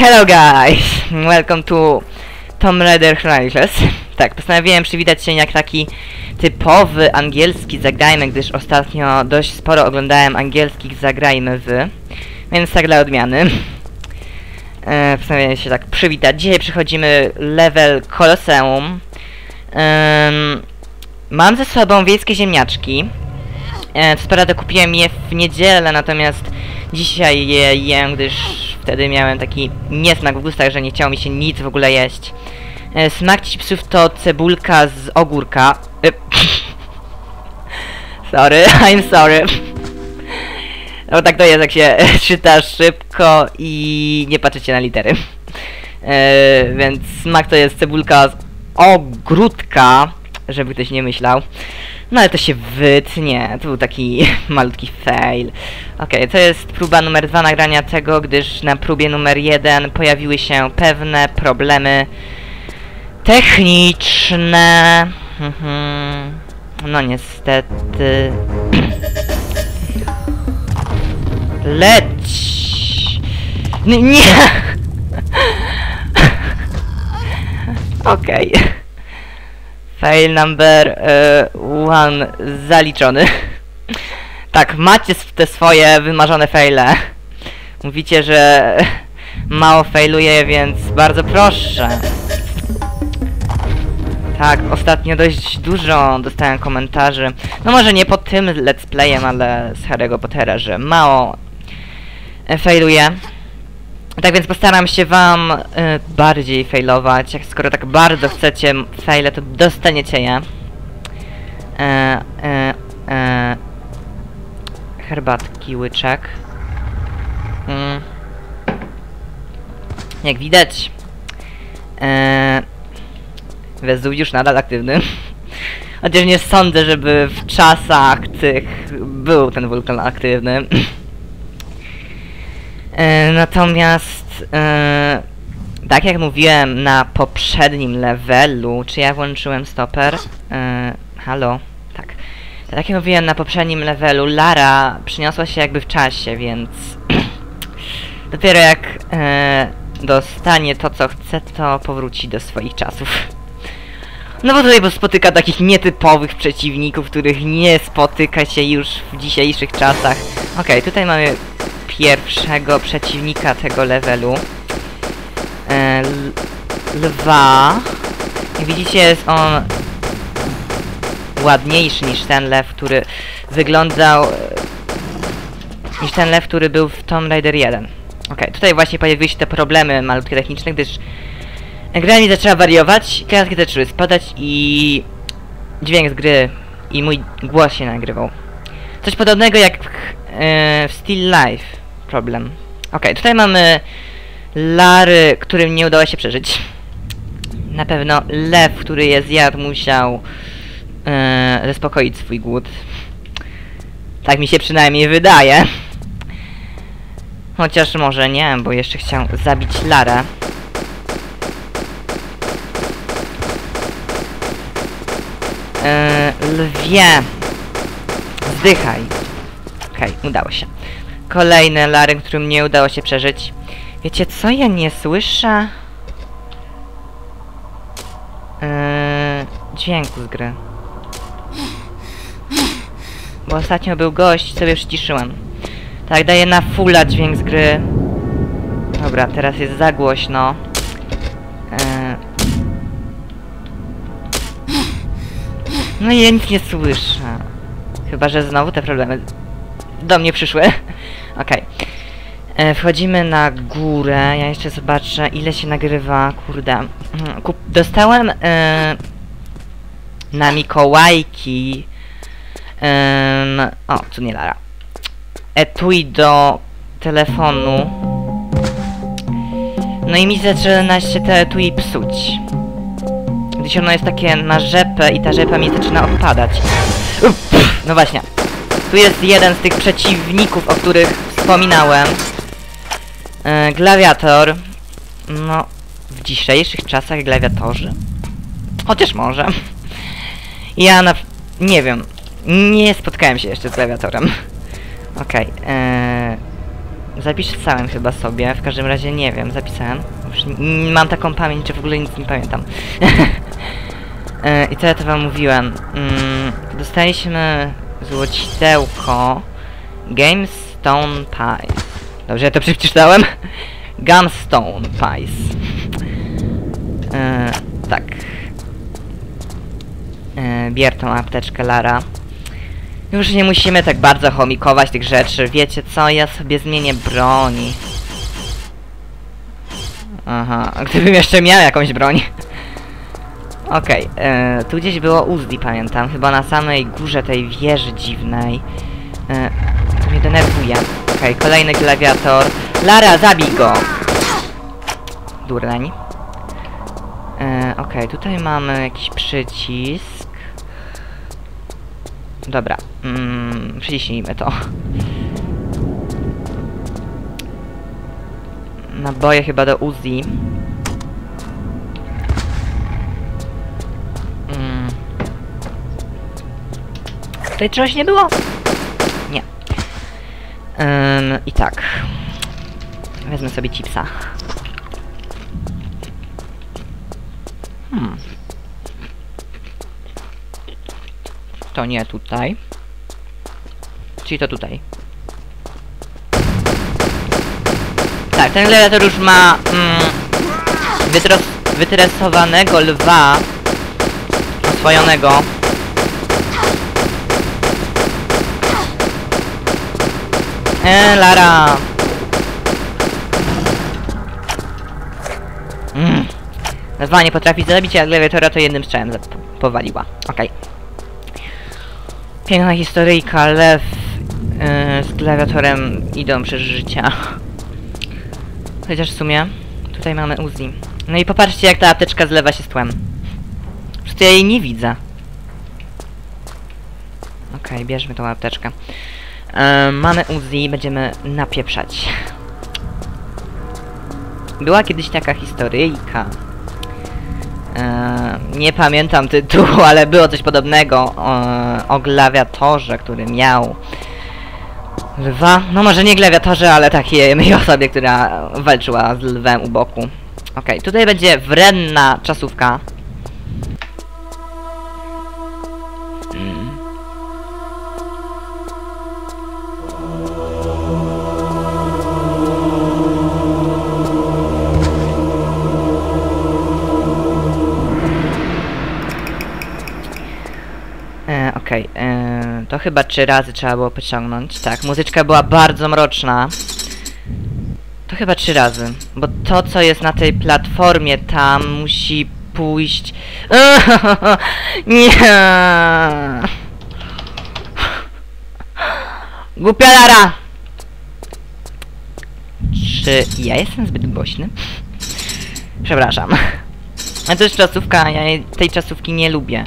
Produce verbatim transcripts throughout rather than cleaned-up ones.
Hello guys! Welcome to Tomb Raider Chronicles. Tak, postanowiłem przywitać się jak taki typowy angielski zagrajmy, gdyż ostatnio dość sporo oglądałem angielskich zagrajmy wy. Więc tak dla odmiany. E, postanowiłem się tak przywitać. Dzisiaj przechodzimy level Colosseum. E, mam ze sobą wiejskie ziemniaczki. E, co prawda kupiłem je w niedzielę, natomiast dzisiaj je jem, gdyż wtedy miałem taki niesmak w ustach, że nie chciało mi się nic w ogóle jeść. E, smak chipsów to cebulka z ogórka. E, sorry, I'm sorry. No tak to jest, jak się czyta szybko i nie patrzycie na litery. E, więc smak to jest cebulka z ogródka, żeby ktoś nie myślał. No ale to się wytnie, to był taki malutki fail. Okej, okay, to jest próba numer dwa nagrania tego, gdyż na próbie numer jeden pojawiły się pewne problemy techniczne. No niestety... Leć! N nie! Okej. Okay. Fail number uh, one zaliczony. Tak, macie te swoje wymarzone faile. Mówicie, że mało failuje, więc bardzo proszę. Tak, ostatnio dość dużo dostałem komentarzy. No może nie po tym let's playem, ale z Harry'ego Pottera, że mało failuje. Tak więc postaram się wam y, bardziej failować. Jak skoro tak bardzo chcecie faile, to dostaniecie je. E, e, e, herbatki, łyczek. Mm. Jak widać, e, wezół już nadal aktywny. Chociaż nie sądzę, żeby w czasach tych był ten wulkan aktywny. Natomiast, yy, tak jak mówiłem na poprzednim levelu, czy ja włączyłem stoper? Yy, halo? Tak. Tak jak mówiłem na poprzednim levelu, Lara przyniosła się jakby w czasie, więc dopiero jak yy, dostanie to, co chce, to powróci do swoich czasów. No bo tutaj spotyka takich nietypowych przeciwników, których nie spotyka się już w dzisiejszych czasach. Okej, okay, tutaj mamy... pierwszego przeciwnika tego levelu. E, lwa. Jak widzicie, jest on ładniejszy niż ten lew, który wyglądał... niż ten lew, który był w Tomb Raider jeden. Ok, tutaj właśnie pojawiły się te problemy malutkie techniczne, gdyż gra mi zaczęła wariować, gwiazdki zaczęły spadać i... dźwięk z gry i mój głos się nagrywał. Coś podobnego jak w Still Life problem. Okej, okay, tutaj mamy Lary, którym nie udało się przeżyć. Na pewno lew, który je zjadł, musiał e, zaspokoić swój głód. Tak mi się przynajmniej wydaje. Chociaż może nie, bo jeszcze chciał zabić Larę. E, lwie, zdychaj. Okej, okay, udało się. Kolejne Lary, którym nie udało się przeżyć. Wiecie co? Ja nie słyszę... Yy, dźwięku z gry. Bo ostatnio był gość, sobie już ściszyłem. Tak, daję na fulla dźwięk z gry. Dobra, teraz jest za głośno. Yy. No i ja nic nie słyszę. Chyba że znowu te problemy... do mnie przyszły. Okej. Okay. Wchodzimy na górę. Ja jeszcze zobaczę, ile się nagrywa. Kurde. Kup dostałem e, na Mikołajki e, o, tu nie Lara. Etui do telefonu. No i mi zaczyna się te etui psuć. Gdyż ono jest takie na rzepę i ta rzepa mi zaczyna odpadać. Uff, no właśnie. Tu jest jeden z tych przeciwników, o których wspominałem. Yy, glawiator. No, w dzisiejszych czasach glawiatorzy. Chociaż może. Ja na... nie wiem. Nie spotkałem się jeszcze z glawiatorem. Okej. Okay, Zapisałem chyba sobie, w każdym razie nie wiem, zapisałem. Już mam taką pamięć, że w ogóle nic nie pamiętam. I co ja to wam mówiłem? Dostaliśmy złocidełko Gamestone Pies. Dobrze, ja to przeczytałem? Gunstone Pies. Tak. Bier tą apteczkę, Lara. Już nie musimy tak bardzo chomikować tych rzeczy. Wiecie co? Ja sobie zmienię broni. Aha, gdybym jeszcze miał jakąś broń. Okej, okay, tu gdzieś było Uzdi, pamiętam. Chyba na samej górze tej wieży dziwnej. E, to mnie denerwuje. Okej, okay, kolejny glawiator. Lara, zabij go! Dureń. E, Okej, okay, tutaj mamy jakiś przycisk. Dobra, mm, przyciśnijmy to. Naboje chyba do Uzi. Mm. Tutaj czegoś nie było? Nie. Ym, I tak. Wezmę sobie chipsa. Hmm. To nie tutaj. Czyli to tutaj. Tak, ten gladiator już ma mm, wytresowanego lwa oswojonego. E, Lara! Mm. Lwa nie potrafi zabić, a gladiatora to jednym strzałem powaliła. Okej. Okay. Piękna historyjka, lew yy, z klawiatorem idą przez życia. Chociaż w sumie tutaj mamy Uzi. No i popatrzcie, jak ta apteczka zlewa się z tłem. Przecież ja jej nie widzę. Okej, okay, bierzmy tą apteczkę. Yy, mamy Uzi, będziemy napieprzać. Była kiedyś taka historyjka. Nie pamiętam tytułu, ale było coś podobnego o, o glawiatorze, który miał lwa. No może nie glawiatorze, ale takiej osobie, która walczyła z lwem u boku. Okej, okay, tutaj będzie wredna czasówka. Okej, okay, to chyba trzy razy trzeba było pociągnąć. Tak, muzyczka była bardzo mroczna. To chyba trzy razy. Bo to, co jest na tej platformie, tam musi pójść... Nie! Głupia Lara! Czy ja jestem zbyt głośny? Przepraszam. A to jest czasówka, ja tej czasówki nie lubię.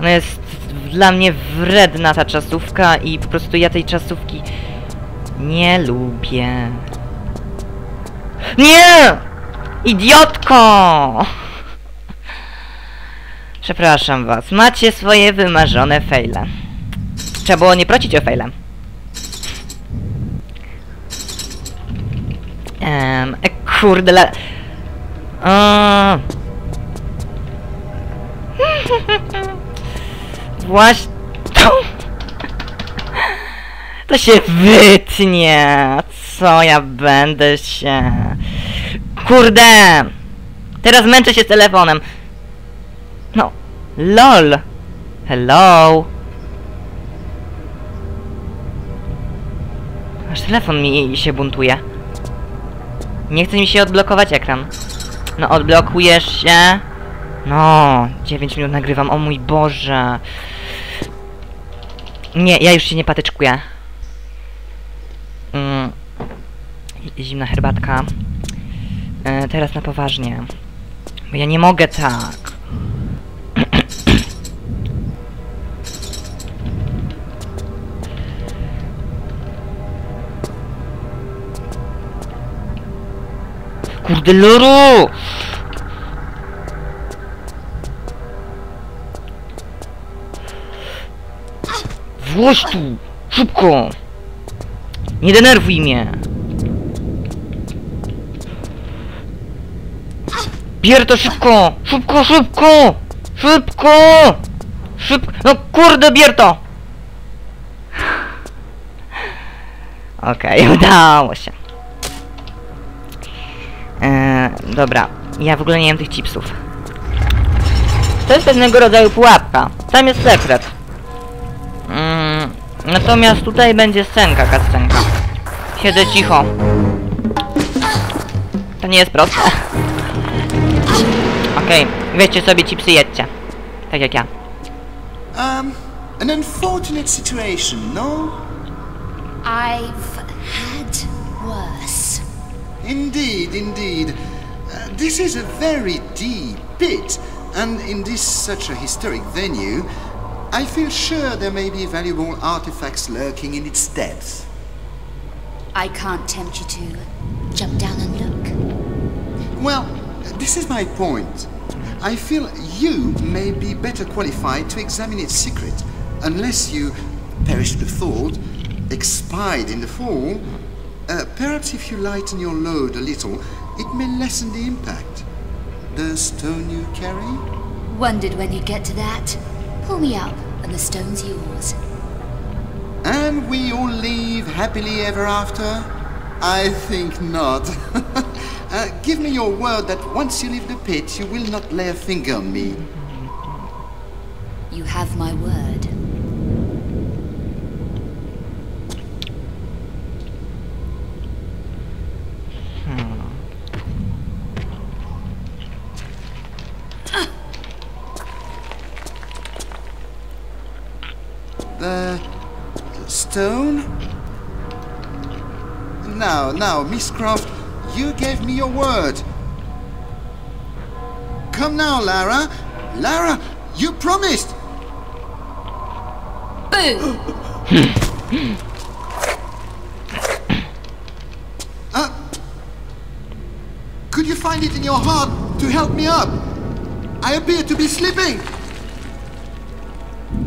Ona jest... Dla mnie wredna ta czasówka i po prostu ja tej czasówki nie lubię. Nie! Idiotko! Przepraszam was, macie swoje wymarzone fejle. Trzeba było nie prosić o fejle. Ehm, e kurde la... O... Właśnie... To się wytnie! Co ja będę się... Kurde! Teraz męczę się z telefonem! No... LOL! Hello! Aż telefon mi się buntuje. Nie chce mi się odblokować ekran. No odblokujesz się... No... dziewięć minut nagrywam, o mój Boże! Nie, ja już się nie patyczkuję. Mm. Zimna herbatka. E, teraz na poważnie. Bo ja nie mogę tak. Kurde luru! Włoś tu! Szybko! Nie denerwuj mnie! Pierre, to szybko! Szybko, szybko! Szybko! Szybko! No kurde, Pierre to! Okej, okay, udało się. Eee, dobra. Ja w ogóle nie wiem tych chipsów. To jest pewnego rodzaju pułapka. Tam jest sekret. Mm, natomiast tutaj będzie scenka, kascenka. Siedzę cicho. To nie jest proste. Okej, okay, weźcie sobie chipsy, jedźcie. Tak jak ja. Um, an unfortunate situation, no? I've had worse. Indeed, indeed. Uh, this is a very deep pit, and in this such a historic venue, I feel sure there may be valuable artifacts lurking in its depths. I can't tempt you to jump down and look. Well, this is my point. I feel you may be better qualified to examine its secret, unless you perish the thought. Expired in the fall, uh, perhaps if you lighten your load a little, it may lessen the impact. The stone you carry? Wondered when you'd get to that. Pull me up, and the stone's yours. And we all leave happily ever after? I think not. uh, give me your word that once you leave the pit, you will not lay a finger on me. You have my word. The stone? Now, now, Miss Croft, you gave me your word. Come now, Lara. Lara, you promised. Boo! uh, could you find it in your heart to help me up? I appear to be slipping.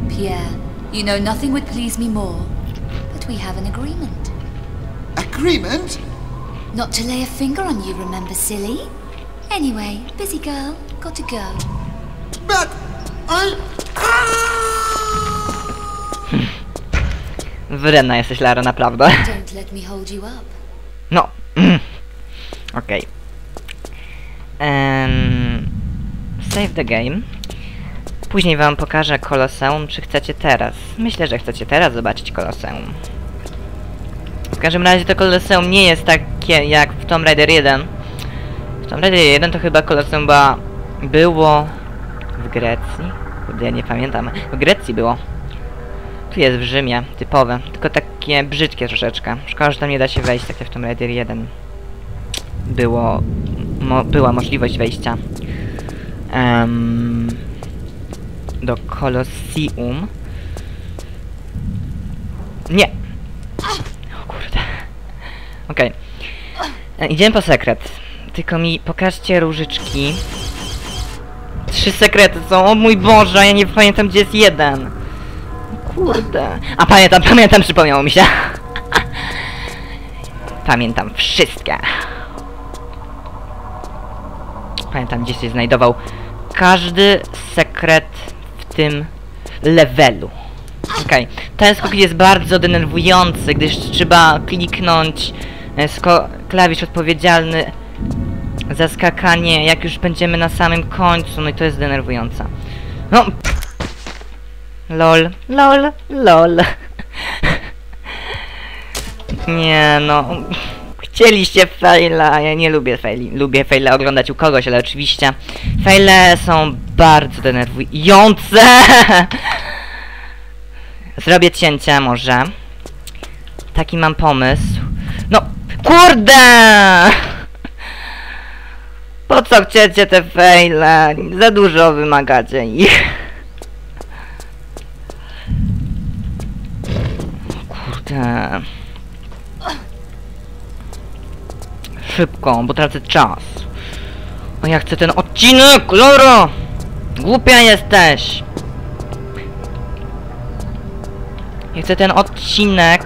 Pierre. You know, nothing would please me more, but we have an agreement. Agreement? Not to lay a finger on you, remember, silly? Anyway, busy girl, got to go. But I... Wredna jesteś, Lara, naprawdę. Don't let me hold you up. No. Okej. Okay. Um, save the game. Później wam pokażę Koloseum, czy chcecie teraz. Myślę, że chcecie teraz zobaczyć Koloseum. W każdym razie to Koloseum nie jest takie jak w Tomb Raider jeden. W Tomb Raider jeden to chyba Koloseum była... było... w Grecji? Kurde, ja nie pamiętam. W Grecji było. Tu jest w Rzymie, typowe. Tylko takie brzydkie troszeczkę. Szkoda, że tam nie da się wejść, tak jak w Tomb Raider jeden. Było... Mo... była możliwość wejścia. Um... Do Colosseum. Nie! O kurde. Okej. Okay. Idziemy po sekret. Tylko mi pokażcie różyczki. Trzy sekrety są. O mój Boże, ja nie pamiętam, gdzie jest jeden. Kurde. A pamiętam, pamiętam, przypomniało mi się. Pamiętam wszystkie. Pamiętam, gdzie się znajdował każdy sekret w tym levelu. Okej. Okay. Ten skok jest bardzo denerwujący, gdyż trzeba kliknąć klawisz odpowiedzialny za skakanie, jak już będziemy na samym końcu. No i to jest denerwujące. No. Lol. Lol. Lol. Nie no. Chcieliście faila, ja nie lubię faili, lubię faile oglądać u kogoś, ale oczywiście faile są bardzo denerwujące. Zrobię cięcie może. Taki mam pomysł. No, kurde! Po co chcecie te faile? Za dużo wymagacie ich. Kurde. Szybko, bo tracę czas. O, ja chcę ten odcinek, Loro! Głupia jesteś! Ja chcę ten odcinek.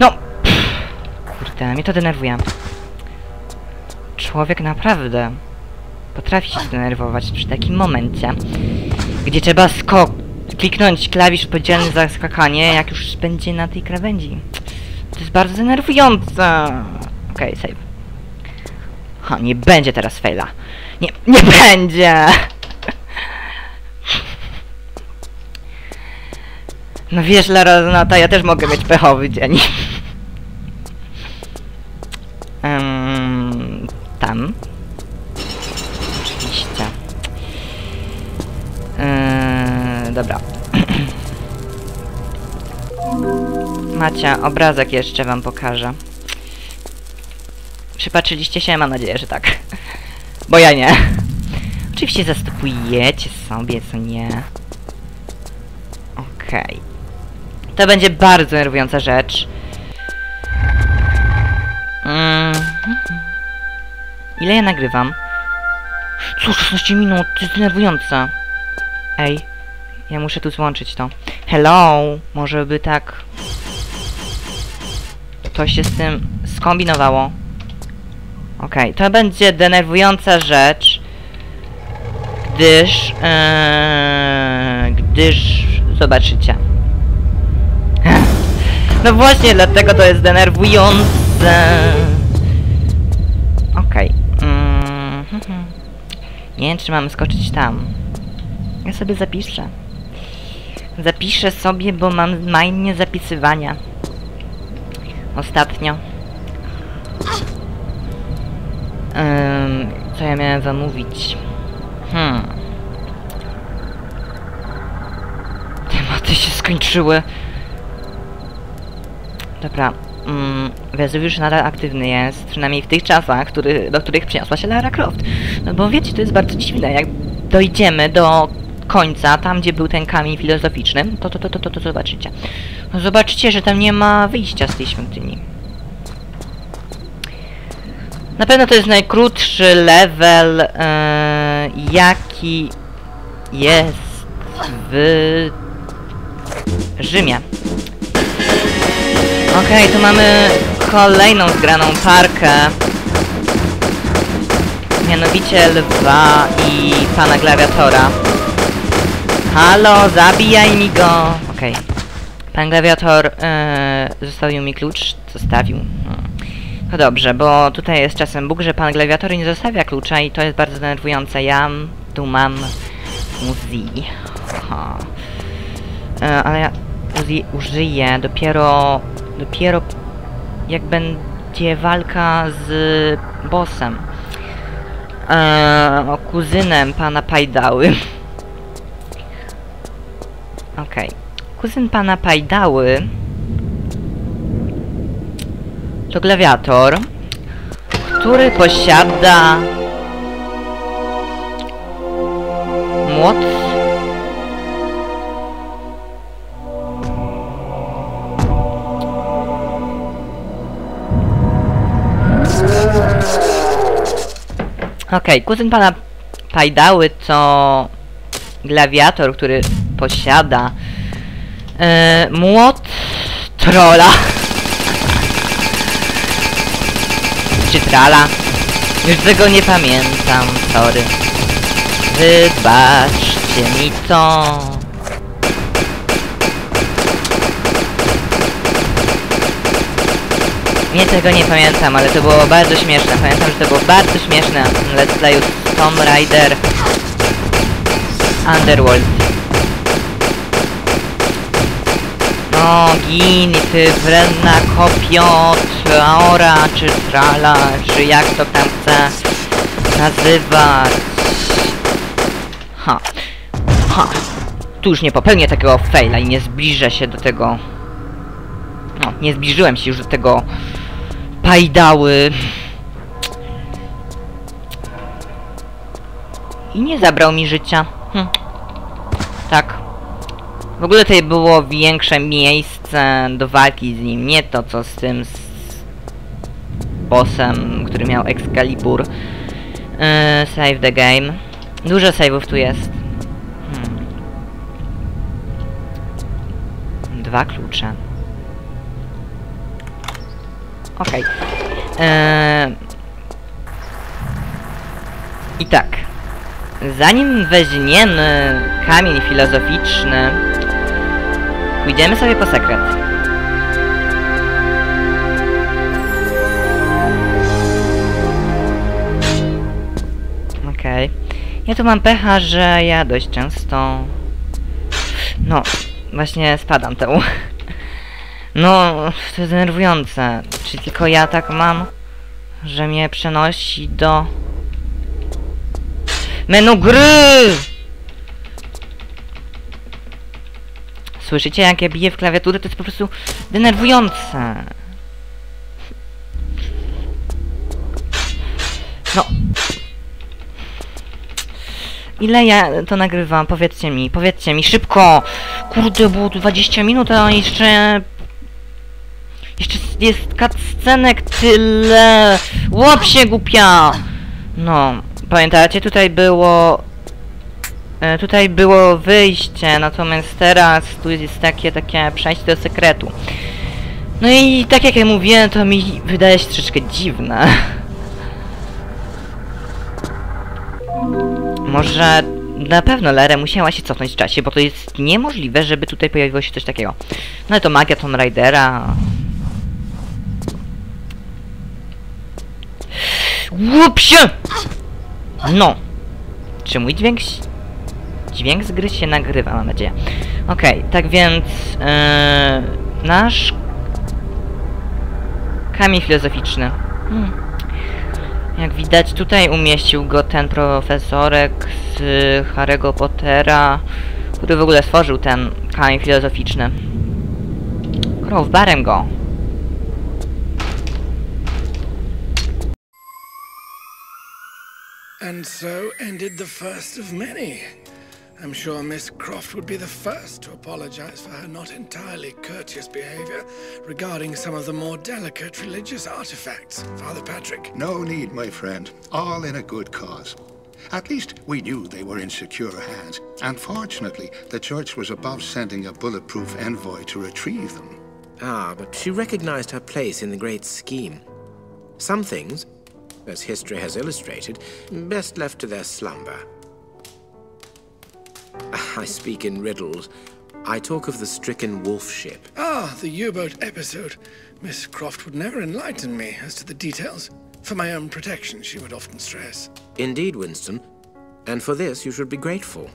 No! Pff, kurde, mnie to denerwuje. człowiek naprawdę potrafi się zdenerwować przy takim momencie, gdzie trzeba skok... kliknąć klawisz odpowiedzialny za skakanie, jak już będzie na tej krawędzi. To jest bardzo denerwujące. Okej, okay, save. Ha, nie będzie teraz faila. Nie, nie będzie! No wiesz, Lara, no to ja też mogę mieć pechowy dzień. um, tam. Oczywiście. Yy, dobra. Macie, obrazek jeszcze wam pokażę. Przypatrzyliście się? Mam nadzieję, że tak. Bo ja nie. Oczywiście zastępujecie sobie, co nie. Okej. Okay. To będzie bardzo denerwująca rzecz. Mm. Ile ja nagrywam? Cóż, szesnaście minut, to jest denerwujące. Ej, ja muszę tu złączyć to. Hello, może by tak... To się z tym skombinowało. Okej, okay. To będzie denerwująca rzecz, gdyż... Yy, gdyż... Zobaczycie. No właśnie, dlatego to jest denerwujące. Okej. Okay. Mm, hmm, hmm. Nie wiem, czy mamy skoczyć tam. Ja sobie zapiszę. Zapiszę sobie, bo mam majnie zapisywania. Ostatnio. Um, co ja miałem wam mówić? Hmm. Tematy się skończyły. Dobra, mm, Wezuwiusz nadal aktywny jest, przynajmniej w tych czasach, który, do których przyniosła się Lara Croft. No bo wiecie, to jest bardzo dziwne, jak dojdziemy do końca, tam gdzie był ten kamień filozoficzny, to to to to to, to zobaczycie. No zobaczycie, że tam nie ma wyjścia z tej świątyni. Na pewno to jest najkrótszy level, yy, jaki jest w Rzymie. Okej, okay, tu mamy kolejną zgraną parkę. Mianowicie lwa i pana glawiatora. Halo, zabijaj mi go! Okej. Okay. Pan glawiator yy, zostawił mi klucz. Zostawił. No dobrze, bo tutaj jest czasem bóg, że pan glawiator nie zostawia klucza i to jest bardzo denerwujące. Ja tu mam Uzi. Yy, ale ja Uzi użyję dopiero... Dopiero jak będzie walka z bossem. Eee, o kuzynem pana Pajdały. Okej. Okay. Kuzyn pana Pajdały to glawiator, który posiada młot. Okej, okay, kuzyn pana Pajdały to glawiator, który posiada e, młot trola. Czy trala? Już tego nie pamiętam, sorry. Wybaczcie mi to. Nie, tego nie pamiętam, ale to było bardzo śmieszne. Pamiętam, że to było bardzo śmieszne w Let's Playu Tomb Raider Underworld. No, gini, ty wredna kopio, traora, czy trala, czy jak to tam chce nazywać. Ha. Ha. Tu już nie popełnię takiego fejla i nie zbliżę się do tego... No, nie zbliżyłem się już do tego... Pajdały. I nie zabrał mi życia. Hm. Tak. W ogóle tutaj było większe miejsce do walki z nim. Nie to co z tym... Z bossem, który miał Excalibur. Yy, save the game. Dużo save'ów tu jest. Hmm. Dwa klucze. Okej. Okay. Eee, I tak, zanim weźmiemy kamień filozoficzny, pójdziemy sobie po sekret. Okej. Okay. Ja tu mam pecha, że ja dość często... No, właśnie spadam tę. No, to jest denerwujące. Czy tylko ja tak mam, że mnie przenosi do... menu gry! Słyszycie, jak ja biję w klawiaturę? To jest po prostu denerwujące. No. Ile ja to nagrywam? Powiedzcie mi, powiedzcie mi, szybko! Kurde, było tu dwadzieścia minut, a jeszcze... Jeszcze jest cutscenek tyle! Łap się, głupia! No, pamiętacie, tutaj było... Tutaj było wyjście, natomiast teraz tu jest takie, takie przejście do sekretu. No i tak jak ja mówiłem, to mi wydaje się troszeczkę dziwne. Może na pewno Lara musiała się cofnąć w czasie, bo to jest niemożliwe, żeby tutaj pojawiło się coś takiego. No ale to magia Tomb Raidera. Łup się! No! Czy mój dźwięk... Dźwięk z gry się nagrywa, mam nadzieję. Okej, okay, tak więc... Yy, nasz... Kamień filozoficzny. Hmm. Jak widać, tutaj umieścił go ten profesorek z Harry'ego Pottera, który w ogóle stworzył ten kamień filozoficzny. Crowbarem go. And so ended the first of many. I'm sure Miss Croft would be the first to apologize for her not entirely courteous behavior regarding some of the more delicate religious artifacts. Father Patrick. No need, my friend. All in a good cause. At least we knew they were in secure hands. Unfortunately, the church was above sending a bulletproof envoy to retrieve them. Ah, but she recognized her place in the great scheme. Some things, as history has illustrated, best left to their slumber. I speak in riddles. I talk of the stricken wolf ship. Ah, the U-boat episode. Miss Croft would never enlighten me as to the details. For my own protection, she would often stress. Indeed, Winston. And for this, you should be grateful.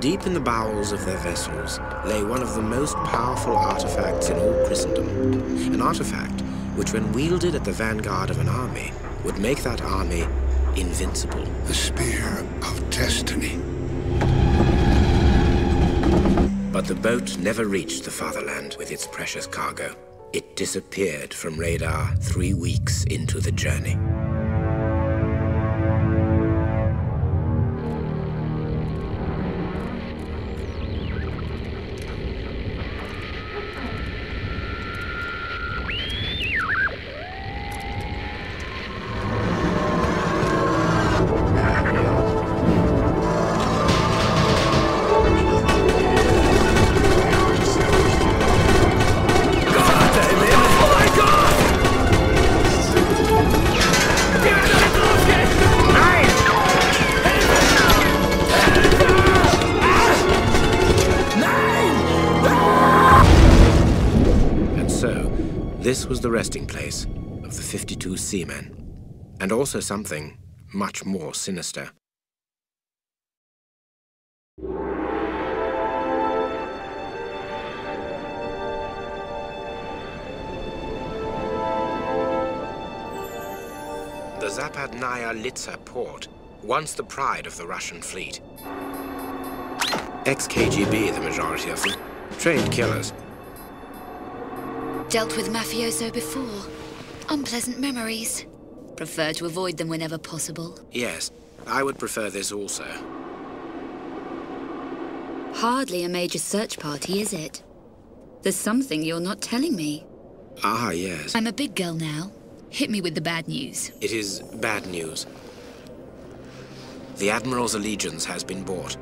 Deep in the bowels of their vessels lay one of the most powerful artifacts in all Christendom. An artifact which, when wielded at the vanguard of an army, would make that army invincible. The Spear of Destiny. But the boat never reached the fatherland with its precious cargo. It disappeared from radar three weeks into the journey. This was the resting place of the fifty-two seamen, and also something much more sinister. The Zapadnaya Litsa port, once the pride of the Russian fleet. Ex-K G B, the majority of them, trained killers. Dealt with mafioso before. Unpleasant memories. Prefer to avoid them whenever possible. Yes, I would prefer this also. Hardly a major search party, is it? There's something you're not telling me. Ah, yes. I'm a big girl now. Hit me with the bad news. It is bad news. The Admiral's allegiance has been bought,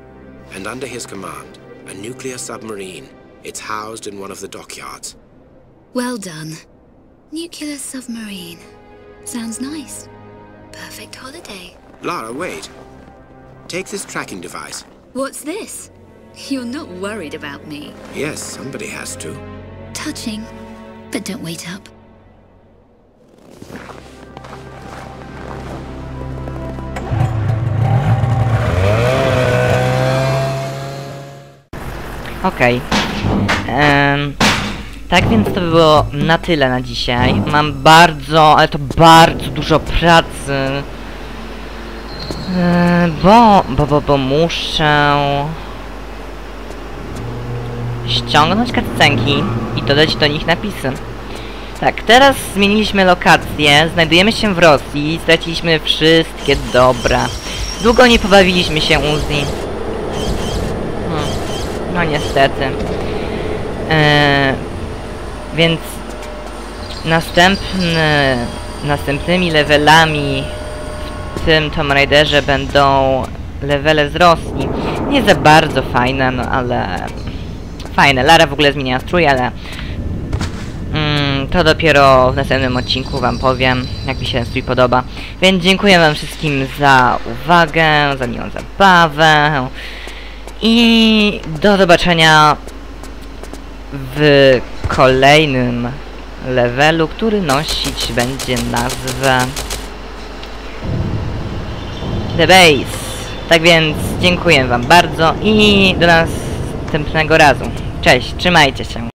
and under his command, a nuclear submarine. It's housed in one of the dockyards. Well done. Nuclear submarine. Sounds nice. Perfect holiday. Lara, wait. Take this tracking device. What's this? You're not worried about me. Yes, somebody has to. Touching, but don't wait up. Okej. Um, tak więc to było na tyle na dzisiaj. Mam bardzo, ale to bardzo dużo pracy. Um, bo, bo, bo, bo muszę ściągnąć kartcenki i dodać do nich napisy. Tak, teraz zmieniliśmy lokację. Znajdujemy się w Rosji. Straciliśmy wszystkie dobra. Długo nie pobawiliśmy się Uzi. No niestety. Eee, więc następny, następnymi levelami w tym Tomb Raiderze będą levele z Rosji. Nie za bardzo fajne, no ale fajne. Lara w ogóle zmienia strój, ale mm, to dopiero w następnym odcinku wam powiem, jak mi się ten strój podoba. Więc dziękuję wam wszystkim za uwagę, za miłą zabawę. I do zobaczenia w kolejnym levelu, który nosić będzie nazwę The Base. Tak więc dziękuję wam bardzo i do następnego razu. Cześć, trzymajcie się.